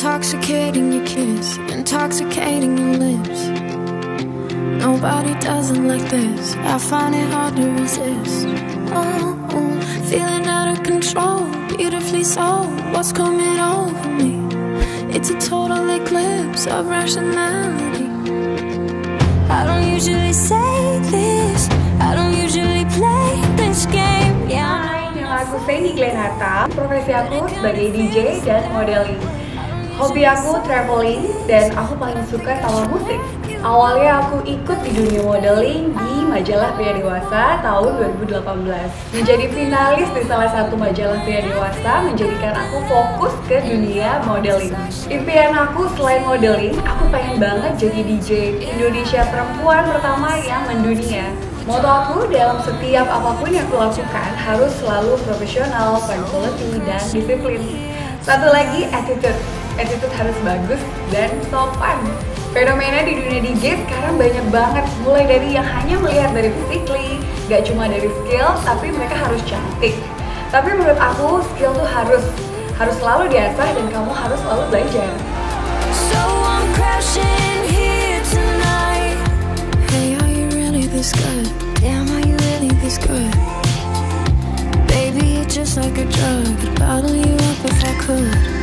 Intoxicating your kiss, intoxicating your lips. Nobody does it like this, I find it hard to resist. Oh, feeling out of control, beautifully so. What's coming over me? It's a total eclipse of rationality. I don't usually say this, I don't usually play this game. Hai, nama aku Cendy Glenata. Profesi aku sebagai DJ dan modeling. Hobi aku traveling dan aku paling suka sama musik. Awalnya aku ikut di dunia modeling di majalah pria dewasa tahun 2018. Menjadi finalis di salah satu majalah pria dewasa menjadikan aku fokus ke dunia modeling. Impian aku selain modeling, aku pengen banget jadi DJ Indonesia perempuan pertama yang mendunia. Moto aku dalam setiap apapun yang aku lakukan harus selalu profesional, quality, dan disiplin. Satu lagi, attitude. Attitude harus bagus dan sopan. Fenomena di dunia DJ sekarang banyak banget, mulai dari yang hanya melihat dari physically, gak cuma dari skill, tapi mereka harus cantik. Tapi menurut aku, skill tuh harus selalu diasah dan kamu harus selalu belajar. So I'm crashing here tonight. Hey, are you really this good? Damn, are you really this good? Baby, it's just like a drug, I'd bottle you up if I could.